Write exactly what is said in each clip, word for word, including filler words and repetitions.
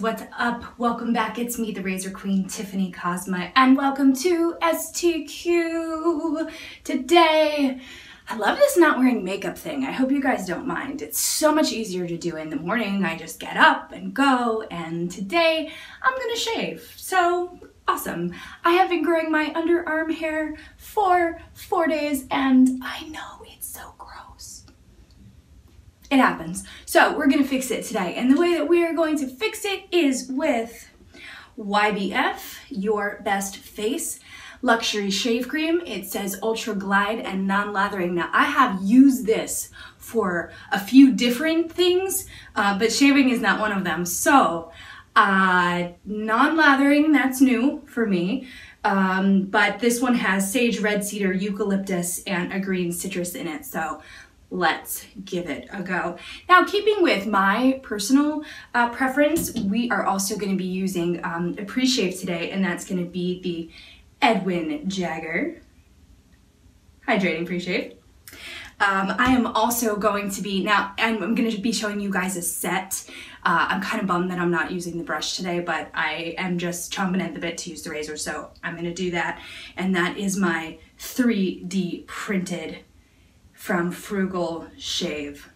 guys, what's up? Welcome back. It's me, the Razor Queen, Tiffanyanne Kosma, and welcome to S T Q. Today, I love this not wearing makeup thing. I hope you guys don't mind. It's so much easier to do in the morning. I just get up and go, and today I'm gonna shave. So awesome. I have been growing my underarm hair for four days, and I know it's so gross. It happens. So we're gonna fix it today. And the way that we are going to fix it is with Y B F, Your Best Face Luxury Shave Cream. It says Ultra Glide and Non-Lathering. Now I have used this for a few different things, uh, but shaving is not one of them. So uh, non-lathering, that's new for me. Um, but this one has sage, red cedar, eucalyptus, and a green citrus in it. So let's give it a go. Now, keeping with my personal uh, preference, we are also going to be using um, a pre-shave today, and that's going to be the Edwin Jagger Hydrating Pre-Shave. Um, I am also going to be, now, and I'm going to be showing you guys a set. Uh, I'm kind of bummed that I'm not using the brush today, but I am just chomping at the bit to use the razor, so I'm going to do that. And that is my three D printed from Frugal Shave.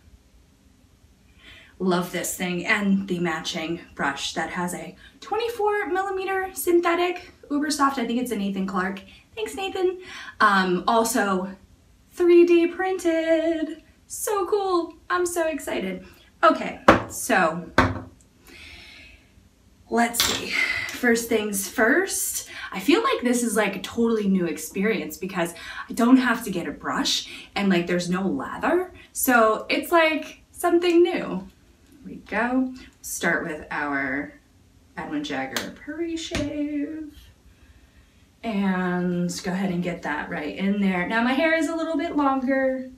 Love this thing, and the matching brush that has a twenty-four millimeter synthetic, uber soft. I think it's a Nathan Clark. Thanks, Nathan. Um, also three D printed. So cool. I'm so excited. Okay, so let's see. First things first, I feel like this is like a totally new experience because I don't have to get a brush and like there's no lather. So it's like something new. Here we go. Start with our Edwin Jagger pre-shave and go ahead and get that right in there. Now my hair is a little bit longer.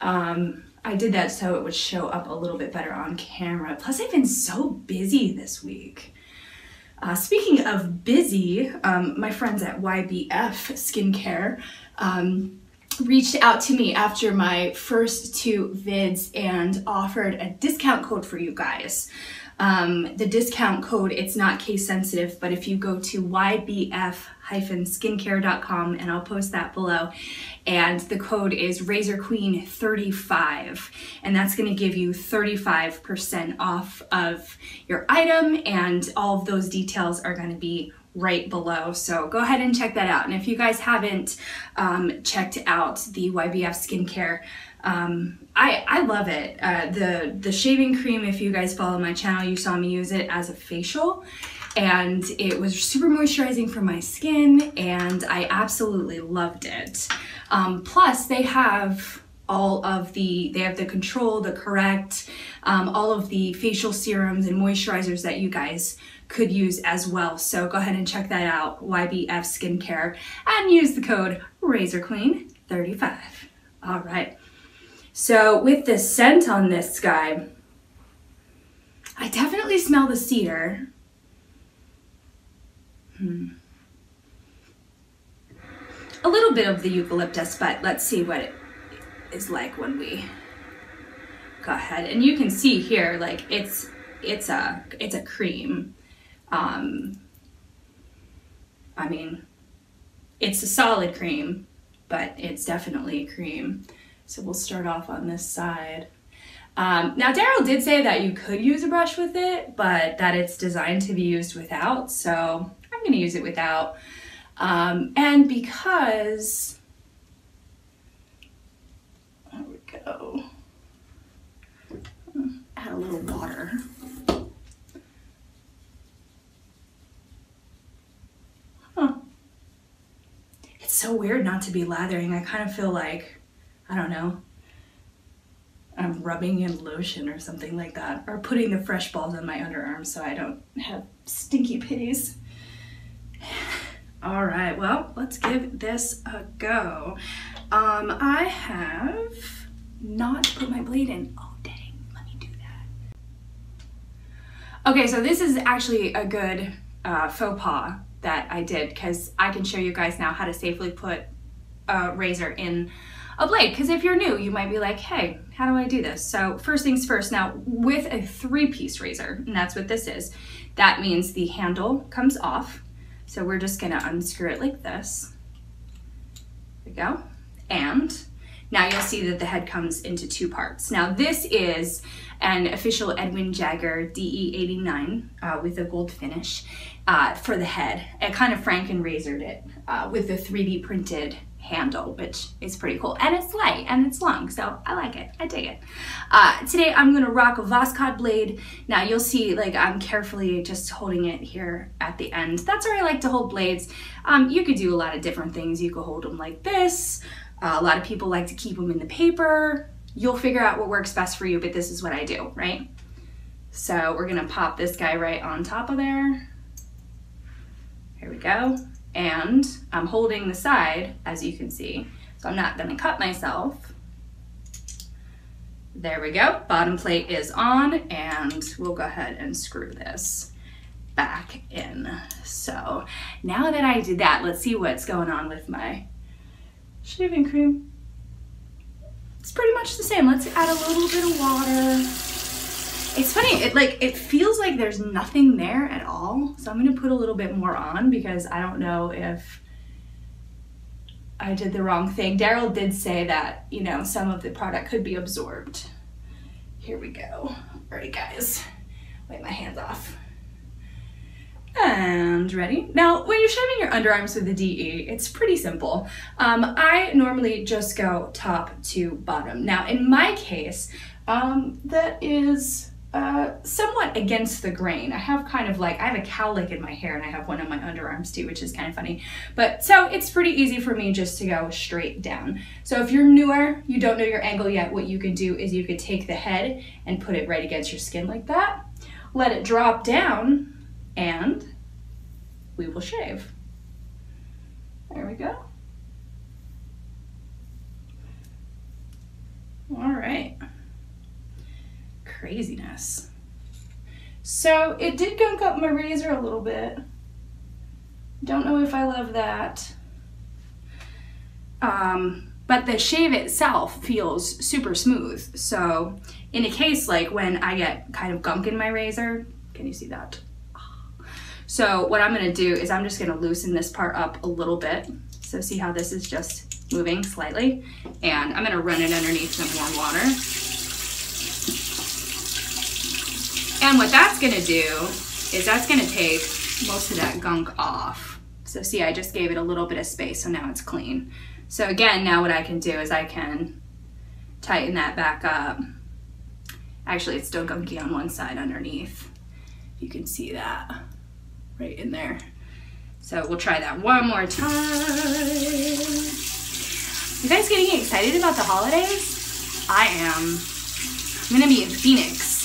Um, I did that so it would show up a little bit better on camera. Plus I've been so busy this week. Uh, speaking of busy, um, my friends at Y B F Skincare um, reached out to me after my first two vids and offered a discount code for you guys. Um, the discount code, it's not case sensitive, but if you go to Y B F hyphen skincare dot com, and I'll post that below, and the code is Razor Queen thirty-five, and that's going to give you thirty-five percent off of your item, and all of those details are going to be right below, so go ahead and check that out. And if you guys haven't um, checked out the Y B F Skincare, um, I, I love it. Uh, the, the shaving cream, if you guys follow my channel, you saw me use it as a facial, and it was super moisturizing for my skin, and I absolutely loved it. Um, plus, they have all of the, they have the Control, the Correct, um, all of the facial serums and moisturizers that you guys could use as well. So go ahead and check that out, Y B F Skincare, and use the code Razor Queen thirty-five. All right. So with the scent on this guy, I definitely smell the cedar. Hmm. A little bit of the eucalyptus, but let's see what it is like when we go ahead. And you can see here, like it's it's a it's a cream. Um, I mean, it's a solid cream, but it's definitely a cream. So we'll start off on this side. Um, now, Daryl did say that you could use a brush with it, but that it's designed to be used without. So I'm going to use it without. Um, and because, there we go. Add a little water. Huh. It's so weird not to be lathering. I kind of feel like, I don't know, I'm rubbing in lotion or something like that, or putting the fresh balls on my underarms so I don't have stinky pitties. All right, well, let's give this a go. Um, I have not put my blade in. Oh, dang, let me do that. Okay, so this is actually a good uh, faux pas that I did, because I can show you guys now how to safely put a razor in a blade, because if you're new, you might be like, hey, how do I do this? So first things first, now with a three-piece razor, and that's what this is, That means the handle comes off. So we're just gonna unscrew it like this. There we go. And now you'll see that the head comes into two parts. Now this is an official Edwin Jagger D E eighty-nine uh, with a gold finish uh, for the head. I kind of Franken-razored it uh, with the three D printed handle, which is pretty cool. And it's light and it's long, so I like it, I dig it. Uh, today I'm gonna rock a Voskhod blade. Now you'll see like I'm carefully just holding it here at the end. That's where I like to hold blades. Um, you could do a lot of different things. You could hold them like this. Uh, a lot of people like to keep them in the paper. You'll figure out what works best for you, but this is what I do, right? So we're gonna pop this guy right on top of there. Here we go. And I'm holding the side, as you can see, so I'm not gonna cut myself. There we go, bottom plate is on, and we'll go ahead and screw this back in. So now that I did that, let's see what's going on with my shaving cream. It's pretty much the same. Let's add a little bit of water. It's funny, it like it feels like there's nothing there at all. So I'm gonna put a little bit more on because I don't know if I did the wrong thing. Daryl did say that, you know, some of the product could be absorbed. Here we go. All right, guys, wipe my hands off. And ready. Now, when you're shaving your underarms with the D E, it's pretty simple. Um, I normally just go top to bottom. Now, in my case, um, that is uh, somewhat against the grain. I have kind of like, I have a cowlick in my hair and I have one on my underarms too, which is kind of funny. But so it's pretty easy for me just to go straight down. So if you're newer, you don't know your angle yet, what you can do is you could take the head and put it right against your skin like that, let it drop down, and we will shave. There we go. All right. Craziness. So it did gunk up my razor a little bit. Don't know if I love that. Um, but the shave itself feels super smooth. So in a case like when I get kind of gunk in my razor, can you see that? So what I'm gonna do is I'm just gonna loosen this part up a little bit. So see how this is just moving slightly? And I'm gonna run it underneath some warm water. And what that's gonna do is that's gonna take most of that gunk off. So see, I just gave it a little bit of space, so now it's clean. So again, now what I can do is I can tighten that back up. Actually, it's still gunky on one side underneath. You can see that. Right in there. So we'll try that one more time. You guys getting excited about the holidays? I am. I'm gonna be in Phoenix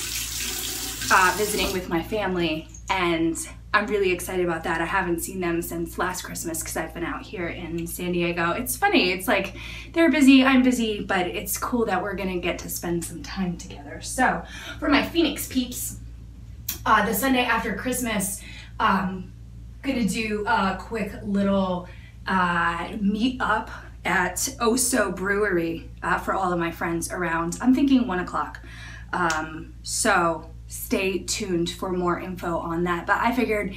uh, visiting with my family, and I'm really excited about that. I haven't seen them since last Christmas because I've been out here in San Diego. It's funny, it's like they're busy, I'm busy, but it's cool that we're gonna get to spend some time together. So for my Phoenix peeps, uh, the Sunday after Christmas, Um, gonna do a quick little uh, meet up at Oso Brewery uh, for all of my friends around. I'm thinking one o'clock. Um, so stay tuned for more info on that. But I figured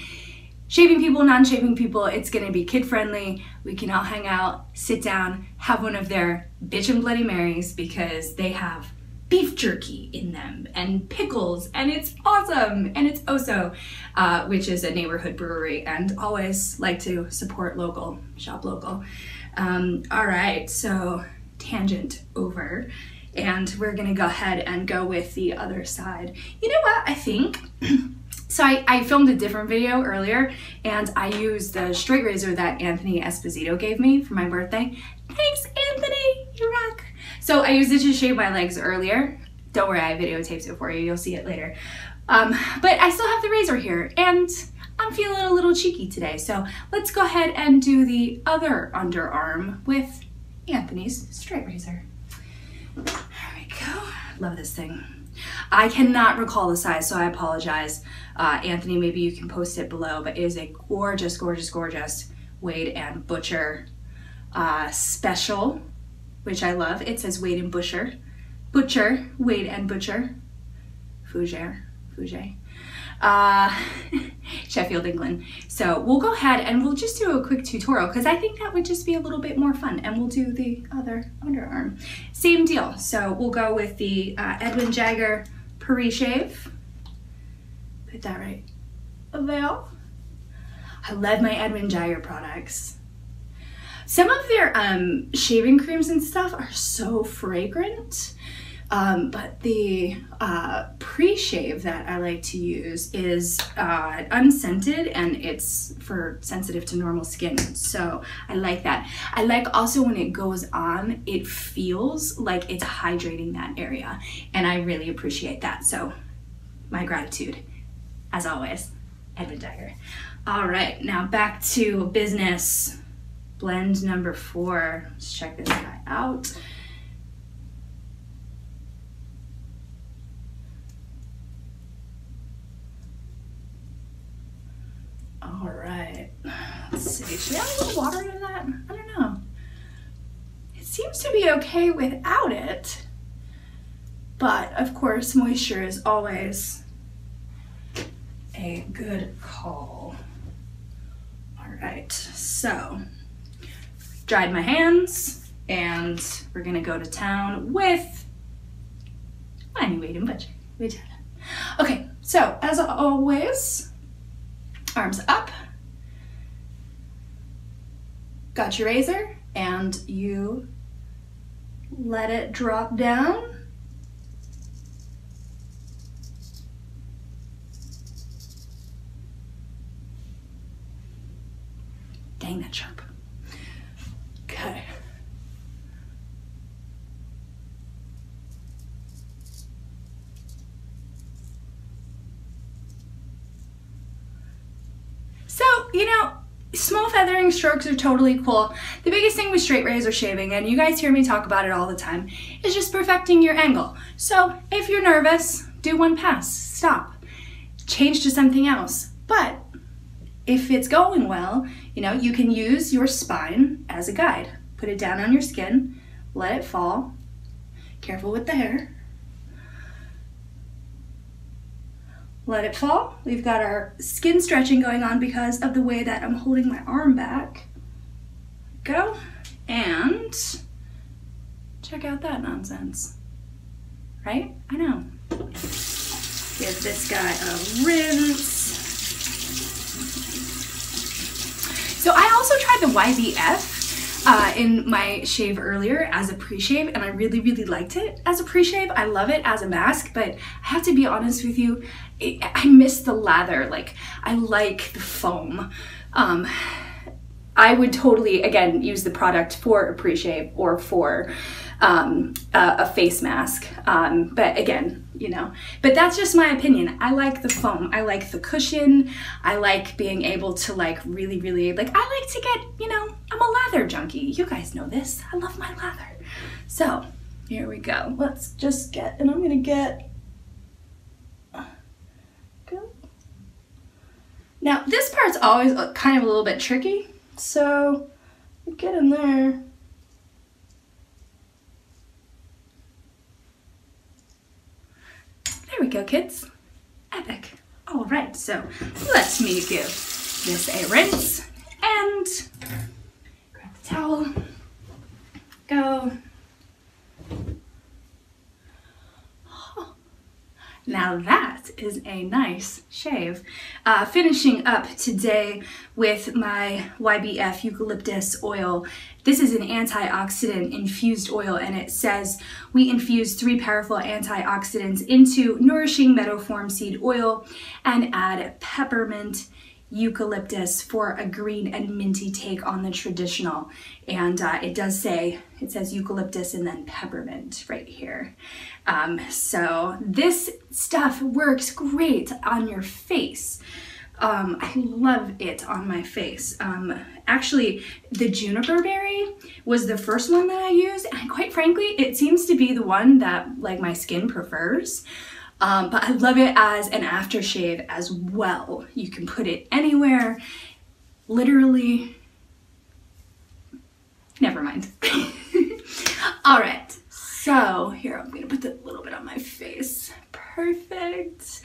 shaving people, non-shaving people, it's gonna be kid friendly. We can all hang out, sit down, have one of their bitchin' Bloody Marys because they have beef jerky in them and pickles, and it's awesome. And it's Oso, uh, which is a neighborhood brewery, and always like to support local, shop local. Um, all right, so tangent over, and we're gonna go ahead and go with the other side. You know what, I think? So I, I filmed a different video earlier, and I used the straight razor that Anthony Esposito gave me for my birthday. Thanks, Anthony, you rock. So I used it to shave my legs earlier. Don't worry, I videotaped it for you. You'll see it later. Um, but I still have the razor here, and I'm feeling a little cheeky today. So let's go ahead and do the other underarm with Anthony's straight razor. There we go. Love this thing. I cannot recall the size, so I apologize. Uh, Anthony, maybe you can post it below, but it is a gorgeous, gorgeous, gorgeous Wade and Butcher uh, special, which I love. It says Wade and Butcher. Butcher, Wade and Butcher. Fougere, Fougere. uh, Sheffield, England. So we'll go ahead and we'll just do a quick tutorial because I think that would just be a little bit more fun, and we'll do the other underarm. Same deal. So we'll go with the uh, Edwin Jagger Paris Shave. Put that right there. I love my Edwin Jagger products. Some of their um, shaving creams and stuff are so fragrant, um, but the uh, pre-shave that I like to use is uh, unscented, and it's for sensitive to normal skin, so I like that. I like also when it goes on, it feels like it's hydrating that area, and I really appreciate that, so my gratitude, as always, Edwin Jagger. All right, now back to business. Blend number four, let's check this guy out. All right, let's see, should I add a little water to that? I don't know. It seems to be okay without it, but of course, moisture is always a good call. All right, so. Dried my hands, and we're gonna go to town with my new Wade and Butcher. Okay, so as always, arms up, got your razor, and you let it drop down. Dang, that's sharp. Okay. So, you know, small feathering strokes are totally cool. The biggest thing with straight razor shaving, and you guys hear me talk about it all the time, is just perfecting your angle. So if you're nervous, do one pass, stop, change to something else. But if it's going well, you know, you can use your spine as a guide. Put it down on your skin, let it fall. Careful with the hair. Let it fall. We've got our skin stretching going on because of the way that I'm holding my arm back. Go, and check out that nonsense. Right? I know. Give this guy a rinse. So I also tried the Y B F uh, in my shave earlier as a pre-shave, and I really, really liked it as a pre-shave. I love it as a mask, but I have to be honest with you, it, I miss the lather. Like, I like the foam. Um, I would totally, again, use the product for a pre-shave or for um, a, a face mask. Um, but again, you know, but that's just my opinion. I like the foam. I like the cushion. I like being able to like really, really, like I like to get, you know, I'm a lather junkie. You guys know this. I love my lather. So here we go. Let's just get, and I'm going to get, go. Now this part's always kind of a little bit tricky. So get in there. There we go, kids. Epic. All right, so let me give this a rinse and grab the towel. Go. Oh. Now that is a nice shave. Uh, finishing up today with my Y B F Eucalyptus oil. This is an antioxidant infused oil, and it says we infuse three powerful antioxidants into nourishing meadowform seed oil and add peppermint eucalyptus for a green and minty take on the traditional. And uh, it does say, it says eucalyptus and then peppermint right here. Um, so this stuff works great on your face. Um, I love it on my face. Um, actually, the juniper berry was the first one that I used, and quite frankly, it seems to be the one that like my skin prefers. Um, but I love it as an aftershave as well. You can put it anywhere, literally. Never mind. All right, so here I'm gonna put a little bit on my face. Perfect.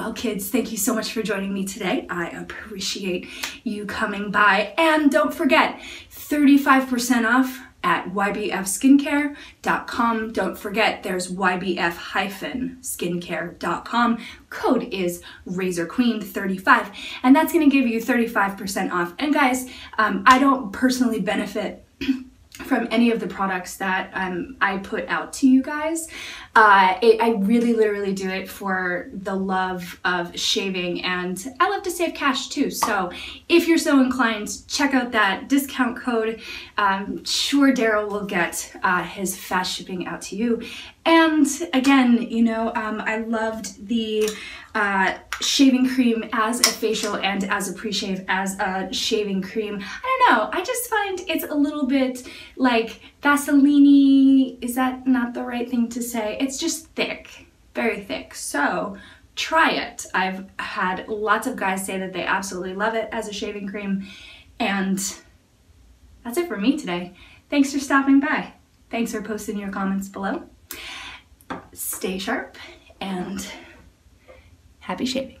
Well, kids, thank you so much for joining me today. I appreciate you coming by. And don't forget, thirty-five percent off at Y B F skincare dot com. Don't forget, there's Y B F hyphen skincare dot com. Code is Razor Queen thirty-five, and that's going to give you thirty-five percent off. And guys, um, I don't personally benefit from any of the products that um, I put out to you guys. Uh, it, I really literally do it for the love of shaving, and I love to save cash too. So if you're so inclined, check out that discount code. Um, sure, Daryl will get uh, his fast shipping out to you. And again, you know, um, I loved the uh, shaving cream as a facial and as a pre-shave as a shaving cream. I don't know, I just find it's a little bit like Vaseline-y. Is that not the right thing to say? It's just thick, very thick. So try it. I've had lots of guys say that they absolutely love it as a shaving cream. And that's it for me today. Thanks for stopping by. Thanks for posting your comments below. Stay sharp and happy shaving.